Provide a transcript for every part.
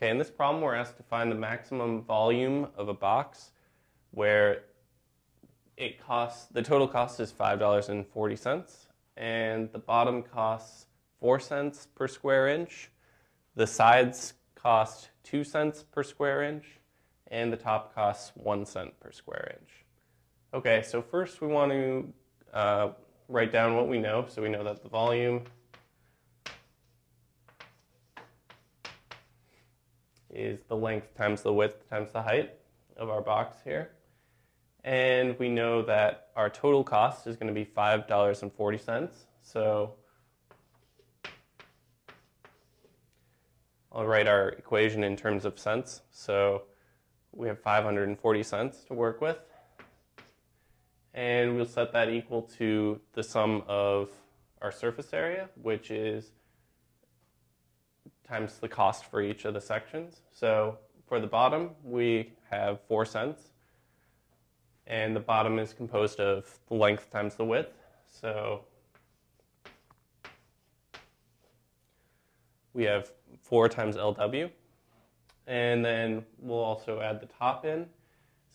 Okay, in this problem we're asked to find the maximum volume of a box where it costs, the total cost is $5.40 and the bottom costs 4 cents per square inch, the sides cost 2 cents per square inch, and the top costs 1 cent per square inch. Okay, so first we want to write down what we know. So we know that the volume is the length times the width times the height of our box here. And we know that our total cost is going to be $5.40. So I'll write our equation in terms of cents. So we have 540 cents to work with. And we'll set that equal to the sum of our surface area, which is times the cost for each of the sections. So for the bottom, we have 4 cents. And the bottom is composed of the length times the width. So we have 4 times LW. And then we'll also add the top in.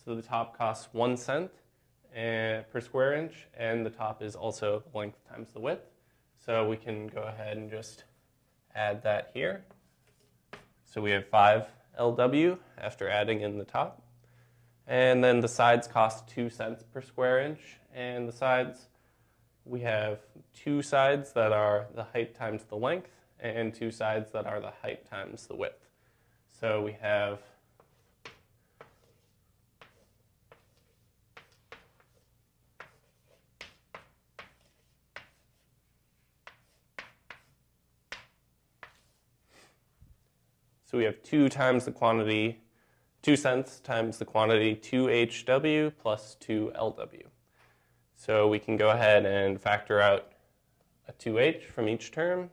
So the top costs 1 cent per square inch. And the top is also the length times the width. So we can go ahead and just add that here. So we have 5 LW after adding in the top. And then the sides cost 2 cents per square inch. And the sides, we have 2 sides that are the height times the length and 2 sides that are the height times the width. So we have 2 times the quantity, 2 cents times the quantity 2HW plus 2LW. So we can go ahead and factor out a 2H from each term.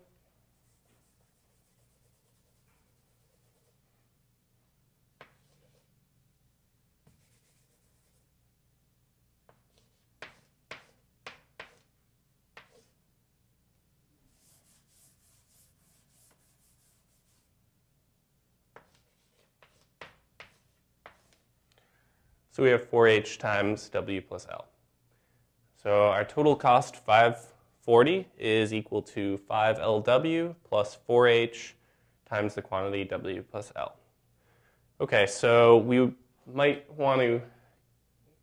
So we have 4H times W plus L. So our total cost, 540, is equal to 5LW plus 4H times the quantity W plus L. Okay, so we want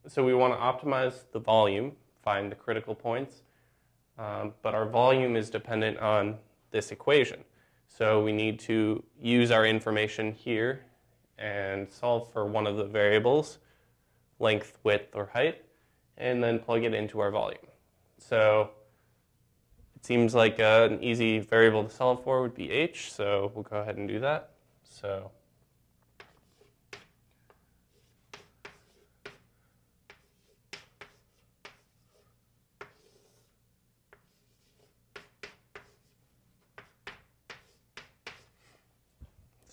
to optimize the volume, find the critical points, but our volume is dependent on this equation. So we need to use our information here and solve for one of the variables, length, width, or height, and then plug it into our volume. So it seems like an easy variable to solve for would be h, so we'll go ahead and do that. So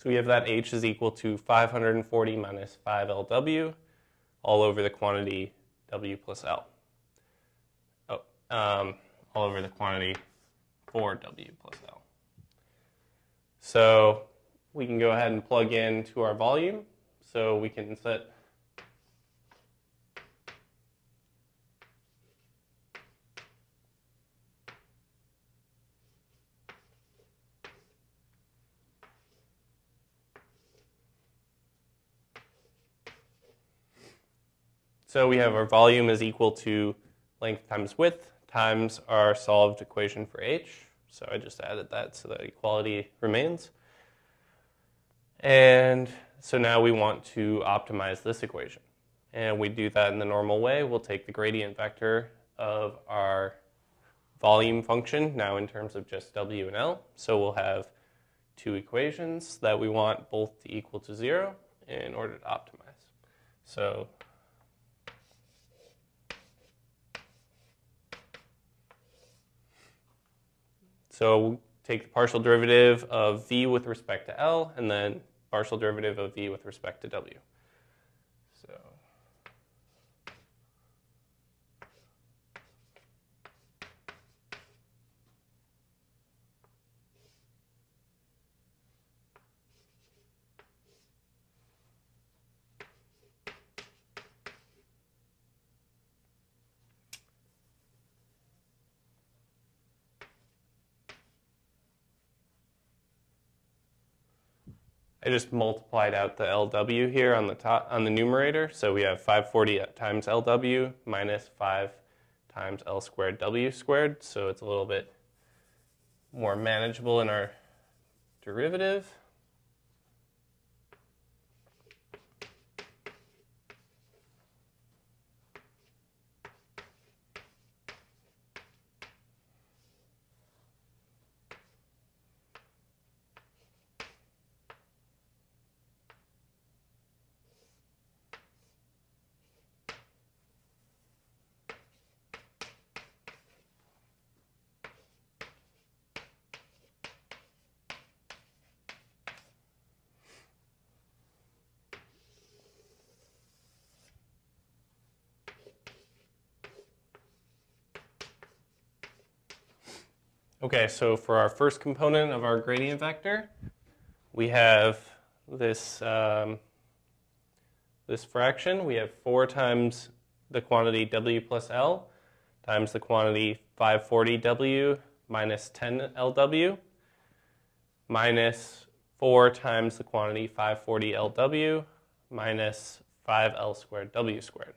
we have that h is equal to 540 minus 5LW all over the quantity W plus L. All over the quantity 4W plus L. So we can go ahead and plug in to our volume. So we can set So we have our volume is equal to length times width times our solved equation for h. So I just added that so that equality remains. And so now we want to optimize this equation. And we do that in the normal way. We'll take the gradient vector of our volume function now in terms of just w and l. So we'll have 2 equations that we want both to equal to 0 in order to optimize. So we'll take the partial derivative of v with respect to l, and then partial derivative of v with respect to w. So I just multiplied out the LW here on the top, on the numerator, so we have 540 times LW minus 5 times L squared W squared, so it's a little bit more manageable in our derivative. Okay, so for our first component of our gradient vector, we have this, this fraction. We have 4 times the quantity W plus L times the quantity 540W minus 10LW minus 4 times the quantity 540LW minus 5L squared W squared.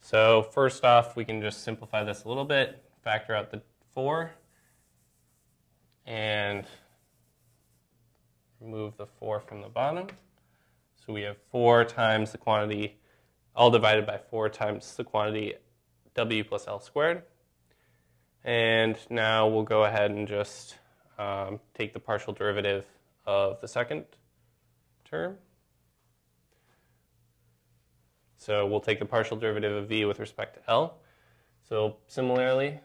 So first off, we can just simplify this a little bit, factor out the 4. And remove the 4 from the bottom. So we have 4 times the quantity, all divided by 4 times the quantity W plus L squared. And now we'll go ahead and just take the partial derivative of the second term. So we'll take the partial derivative of V with respect to L. So similarly,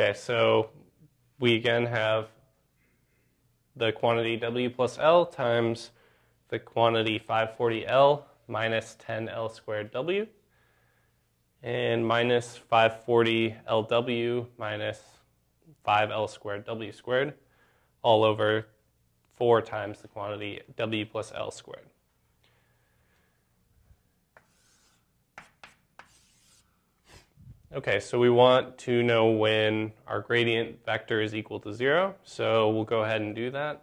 okay, so we again have the quantity W plus L times the quantity 540L minus 10L squared W and minus 540LW minus 5L squared W squared all over 4 times the quantity W plus L squared. Okay, so we want to know when our gradient vector is equal to 0, so we'll go ahead and do that.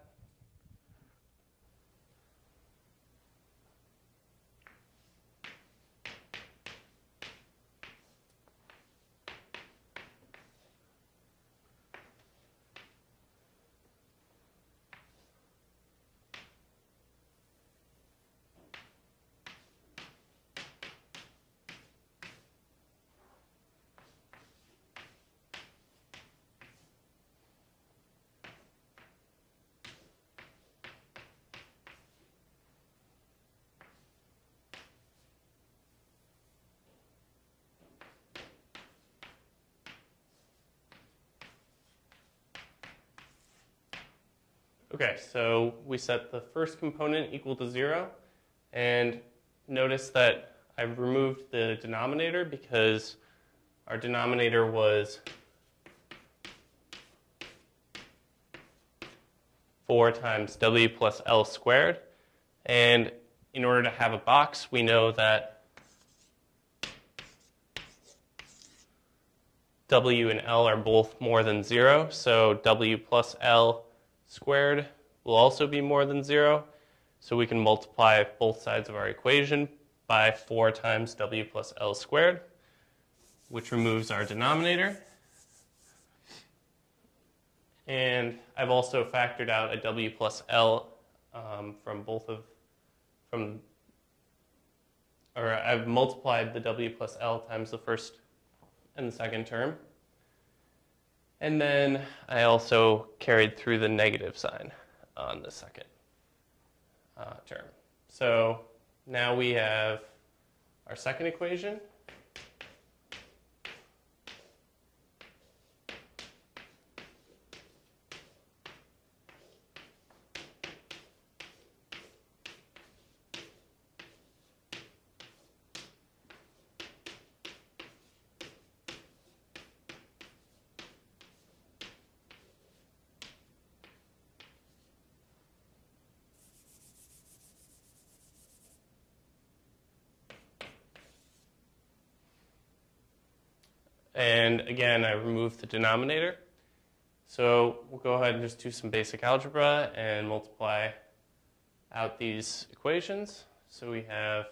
Okay, so we set the first component equal to 0, and notice that I've removed the denominator because our denominator was 4 times W plus L squared, and in order to have a box, we know that W and L are both more than 0, so W plus L squared will also be more than 0, so we can multiply both sides of our equation by 4 times W plus L squared, which removes our denominator. And I've also factored out a W plus L I've multiplied the W plus L times the first and the second term. And then I also carried through the negative sign on the second term. So now we have our second equation. And again, I remove the denominator. So we'll go ahead and just do some basic algebra and multiply out these equations. So we have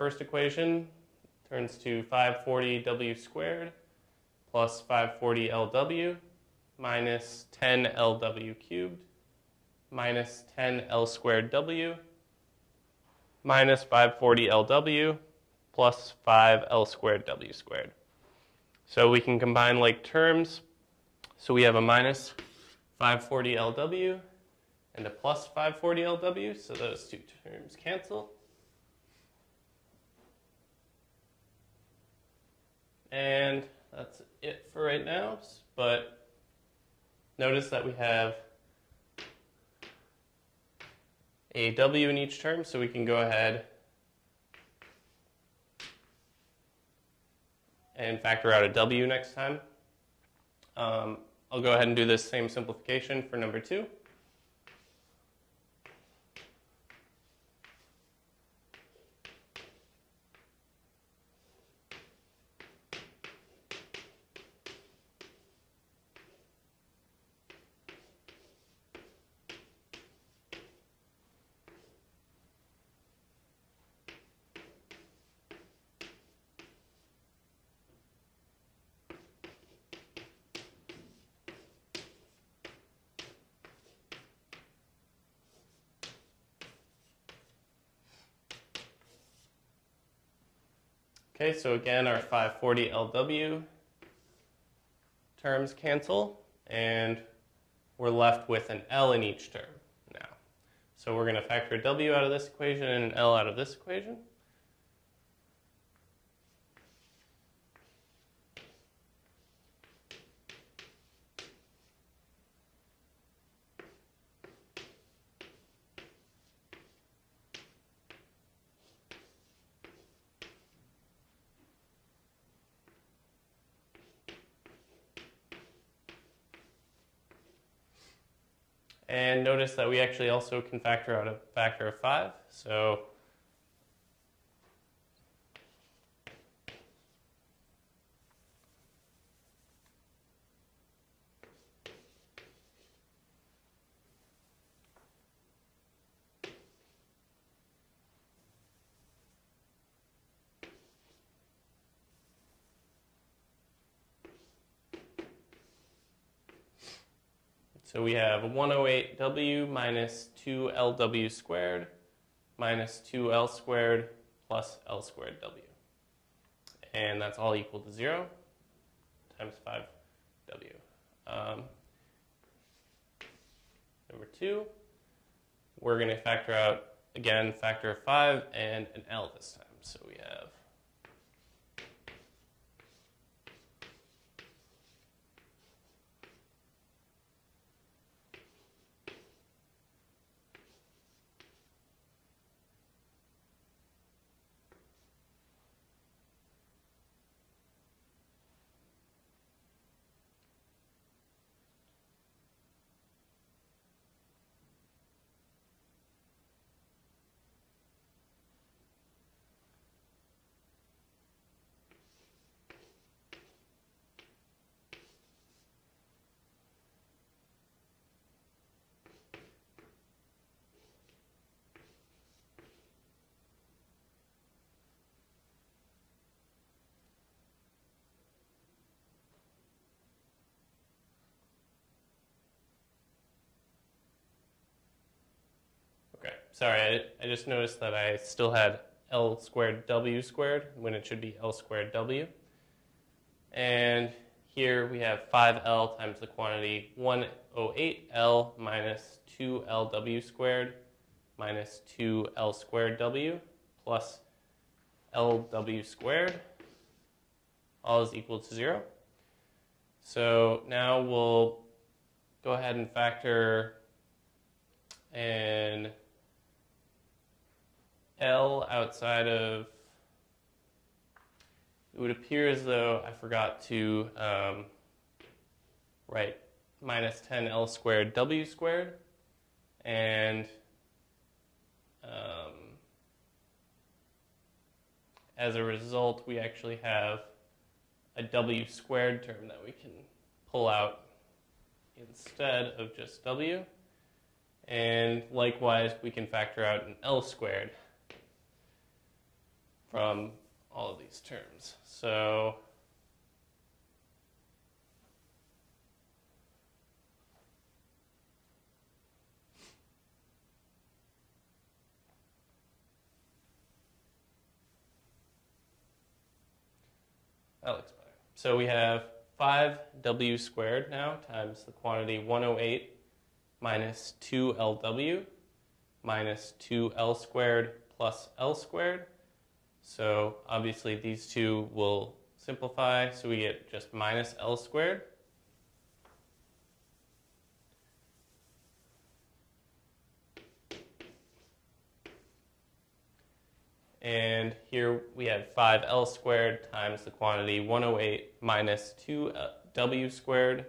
1st equation turns to 540w squared plus 540lw minus 10lw cubed minus 10l squared w minus 540lw plus 5l squared w squared. So we can combine like terms. So we have a minus 540lw and a plus 540lw, so those two terms cancel. And that's it for right now, but notice that we have a w in each term, so we can go ahead and factor out a w next time. I'll go ahead and do this same simplification for number 2. Okay, so again, our 540LW terms cancel, and we're left with an L in each term now. So we're going to factor a W out of this equation and an L out of this equation. And notice that we actually also can factor out a factor of 5. So we have 108w minus 2lw squared minus 2l squared plus l squared w. And that's all equal to 0 times 5w. Number 2, we're going to factor out, again, factor of 5 and an l this time. So we have I just noticed that I still had L squared W squared when it should be L squared W. And here we have 5L times the quantity 108L minus 2LW squared minus 2L squared W plus LW squared. All is equal to 0. So now we'll go ahead and factor in L outside of, it would appear as though I forgot to write minus 10 L squared W squared, and as a result we actually have a W squared term that we can pull out instead of just W, and likewise we can factor out an L squared from all of these terms. So that looks better. So we have 5W squared now times the quantity 108 minus 2LW minus 2L squared plus L squared. So obviously these two will simplify, so we get just minus L squared. And here we have 5L squared times the quantity 108 minus 2W squared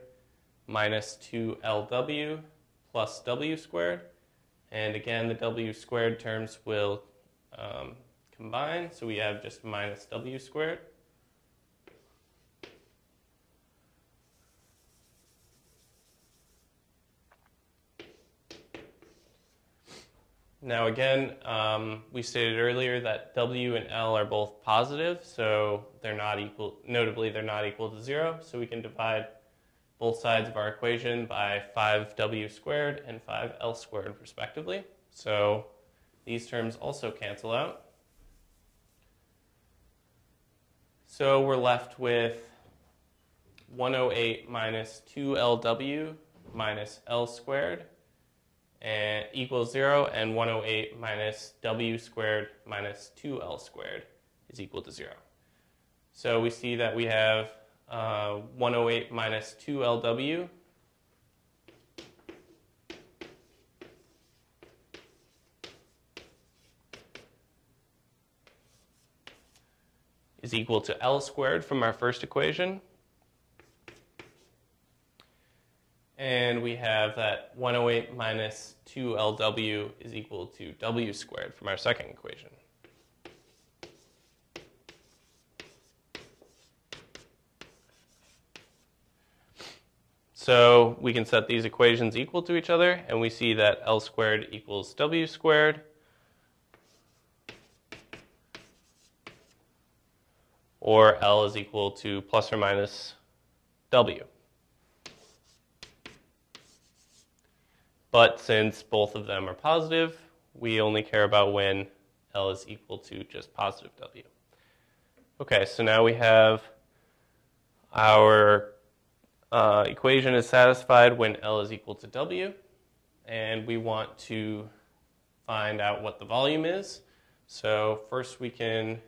minus 2LW plus W squared. And again, the W squared terms will combine, so we have just minus W squared. Now again, we stated earlier that W and L are both positive, so they're not equal, notably they're not equal to 0, so we can divide both sides of our equation by 5W squared and 5L squared respectively. So these terms also cancel out. So we're left with 108 minus 2LW minus L squared and equals 0, and 108 minus W squared minus 2L squared is equal to 0. So we see that we have 108 minus 2LW is equal to L squared from our first equation. And we have that 108 minus 2LW is equal to W squared from our second equation. So we can set these equations equal to each other, and we see that L squared equals W squared, or L is equal to plus or minus W. But since both of them are positive, we only care about when L is equal to just positive W. Okay, so now we have our equation is satisfied when L is equal to W, and we want to find out what the volume is. So first we can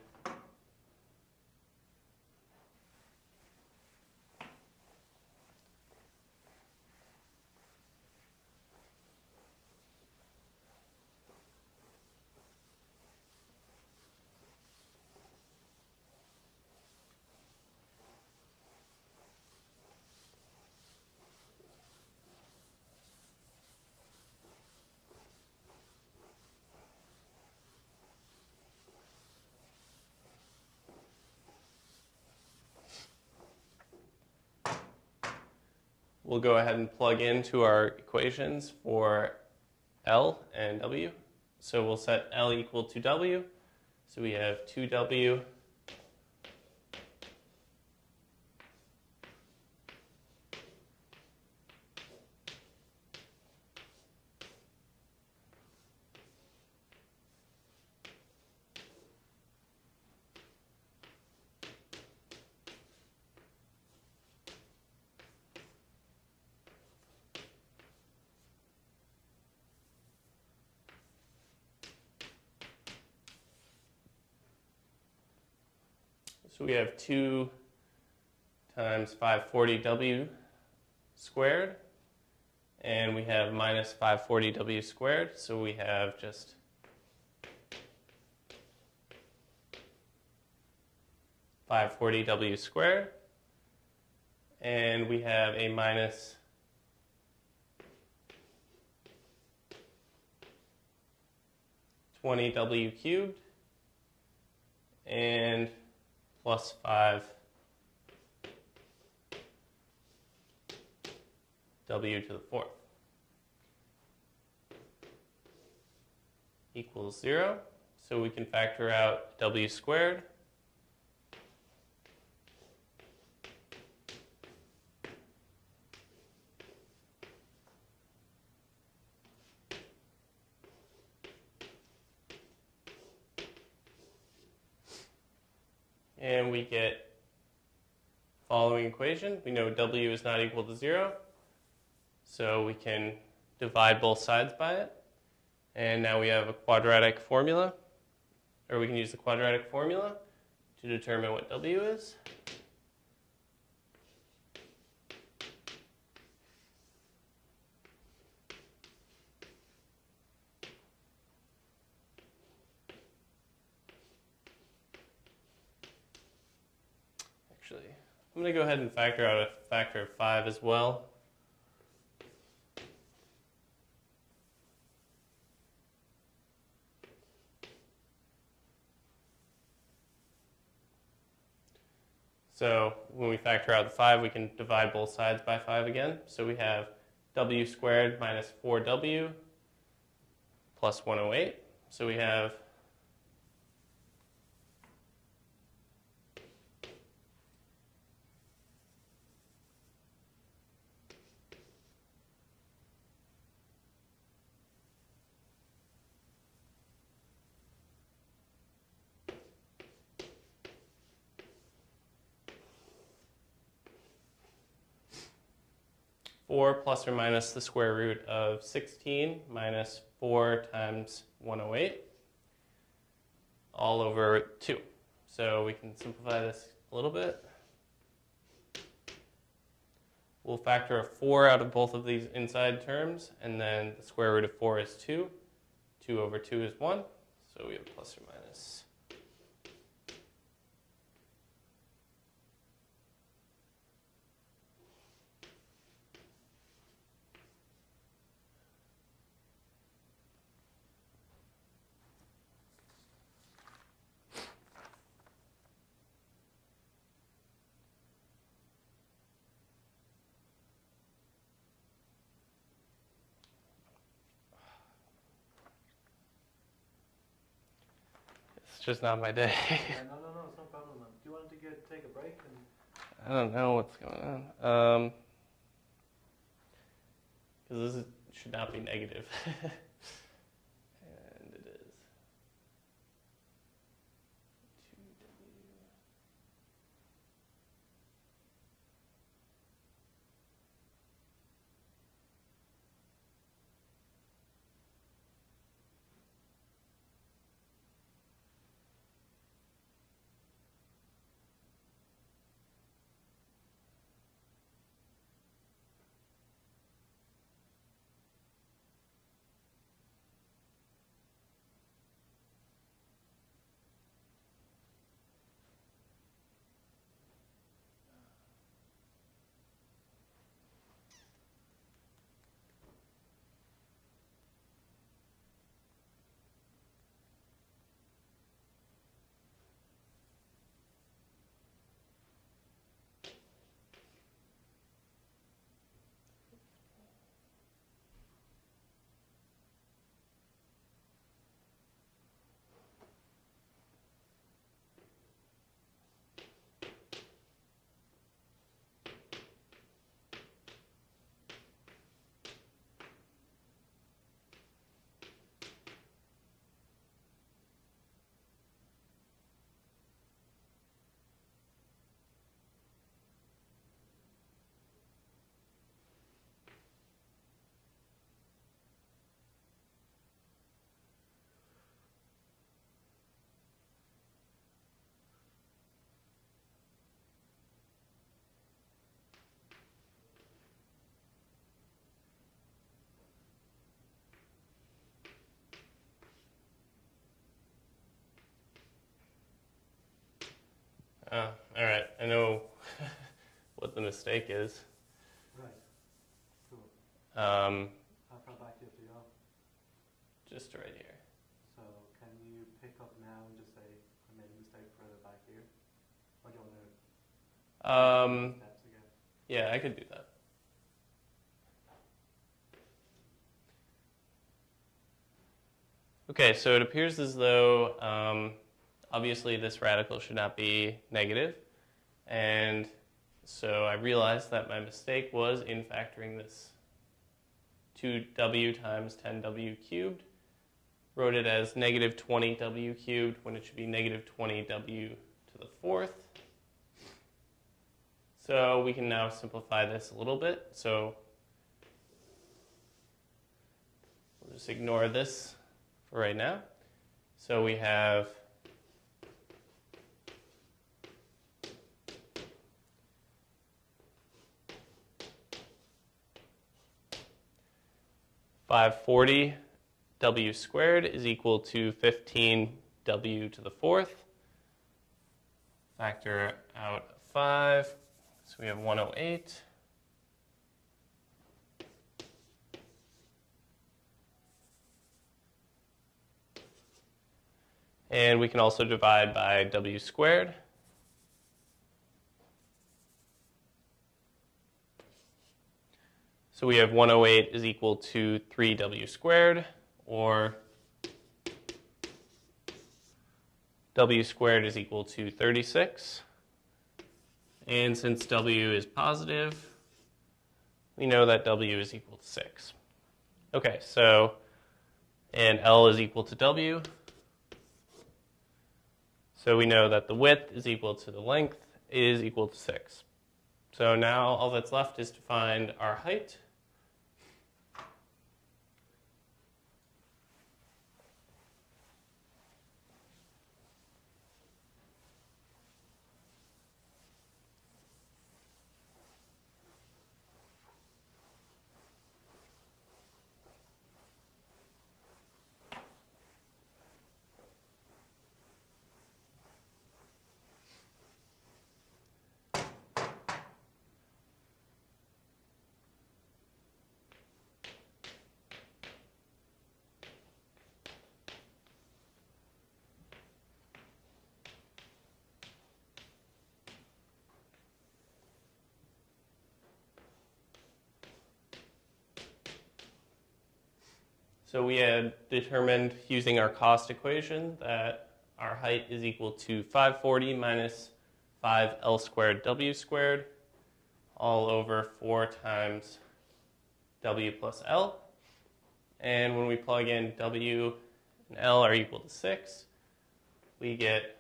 we'll go ahead and plug into our equations for L and W. So we'll set L equal to W. So we have 2W times 540w squared, and we have minus 540w squared, so we have just 540w squared, and we have a minus 20w cubed and plus 5w to the fourth equals 0. So we can factor out w squared. And we get the following equation. We know w is not equal to 0, so we can divide both sides by it. And now we have a quadratic formula, or we can use the quadratic formula to determine what w is. I'm going to go ahead and factor out a factor of 5 as well. So when we factor out the 5, we can divide both sides by 5 again. So we have w squared minus 4w plus 108. So we have 4 plus or minus the square root of 16 minus 4 times 108 all over 2. So we can simplify this a little bit. We'll factor a 4 out of both of these inside terms, and then the square root of 4 is 2. 2 over 2 is 1, so we have plus or minus 4. Just not my day. No, it's no problem. Do you want to take a break? I don't know what's going on. Because this should not be negative. And it is. All right, I know what the mistake is. Right. Cool. How far back do you have to go? Just right here. So can you pick up now and just say, I made a mistake further back here? Or do you want to steps again? Yeah, I could do that. Okay, so it appears as though obviously this radical should not be negative, and so I realized that my mistake was in factoring this 2w times 10w cubed. Wrote it as negative 20w cubed when it should be negative 20w to the fourth. So we can now simplify this a little bit. So we'll just ignore this for right now. So we have 540 w squared is equal to 15w to the fourth. Factor out 5, so we have 108. And we can also divide by w squared. So we have 108 is equal to 3w squared, or w squared is equal to 36. And since w is positive, we know that w is equal to 6. Okay, so, and L is equal to w. So we know that the width is equal to the length is equal to 6. So now all that's left is to find our height. So we had determined using our cost equation that our height is equal to 540 minus 5L squared W squared all over 4 times W plus L. And when we plug in W and L are equal to 6, we get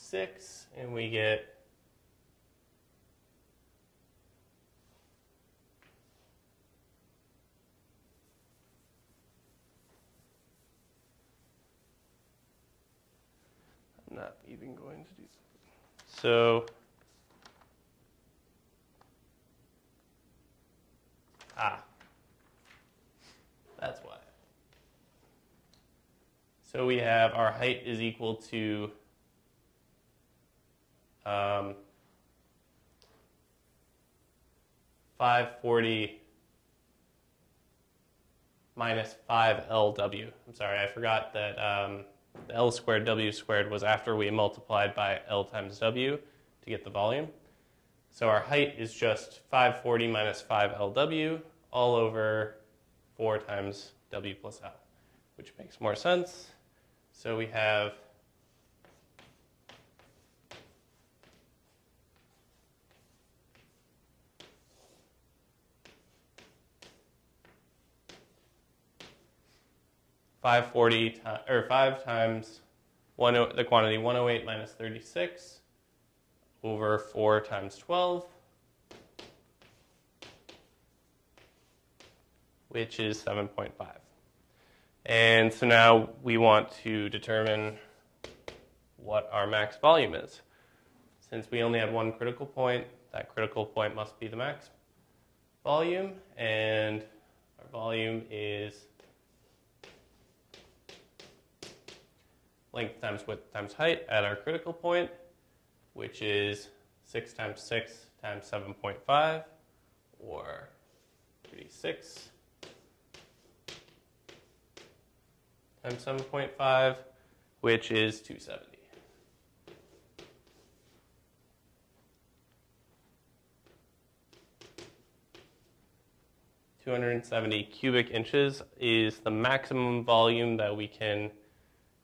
6, and we get 540 minus 5LW. I'm sorry, I forgot that the L squared W squared was after we multiplied by L times W to get the volume. So our height is just 540 minus 5LW all over 4 times W plus L, which makes more sense. So we have 5 times the quantity 108 minus 36 over 4 times 12. which is 7.5. And so now we want to determine what our max volume is. Since we only have one critical point, that critical point must be the max volume, and our volume is length times width times height at our critical point, which is 6 times 6 times 7.5, or 36 times 7.5, which is 270. Cubic inches is the maximum volume that we can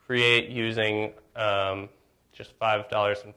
create using just $5.40.